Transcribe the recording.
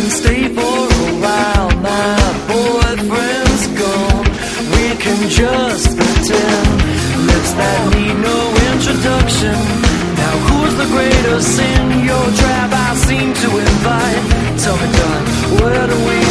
can stay for a while. My boyfriend's gone. We can just pretend. Lips that need no introduction. Now who's the greater sin? Your trap I seem to invite. Tell me, darling, where do we